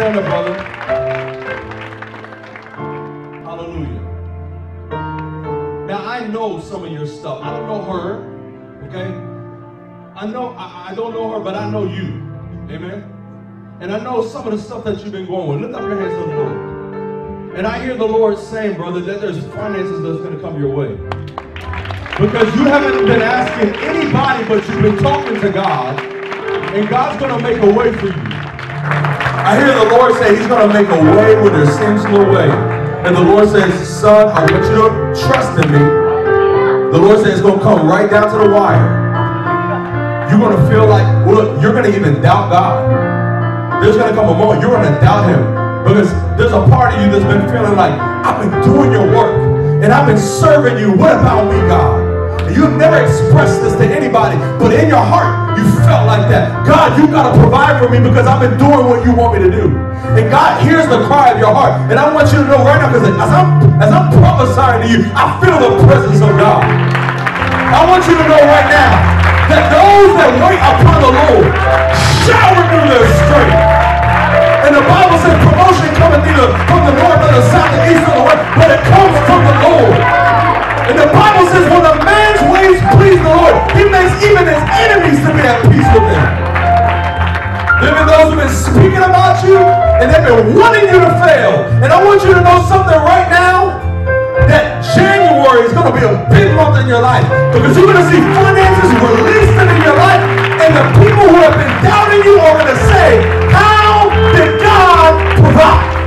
Stand up, brother. Hallelujah. Now, I know some of your stuff. I don't know her, okay? I don't know her, but I know you. Amen? And I know some of the stuff that you've been going with. Lift up your hands to the Lord. And I hear the Lord saying, brother, that there's finances that's going to come your way. Because you haven't been asking anybody, but you've been talking to God. And God's going to make a way for you. I hear the Lord say he's going to make a way where there seems no way. And the Lord says, son, I want you to trust in me. The Lord says it's going to come right down to the wire. You're going to feel like, look, you're going to even doubt God. There's going to come a moment you're going to doubt him. Because there's a part of you that's been feeling like, I've been doing your work. And I've been serving you. What about me, God? You've never expressed this to anybody, but in your heart, you felt like that. God, you've got to provide for me because I've been doing what you want me to do. And God hears the cry of your heart. And I want you to know right now, because as I'm prophesying to you, I feel the presence of God. I want you to know right now that those that wait upon the Lord shall renew their strength. And the Bible says promotion cometh neither from the north or the south, the east or the west, but it comes from the Lord. And the Bible says when a man's ways please the Lord, he makes even his enemies to be at peace with him. There have been those who have been speaking about you, and they've been wanting you to fail. And I want you to know something right now, that January is going to be a big month in your life. Because you're going to see finances released into your life, and the people who have been doubting you are going to say, how did God provide?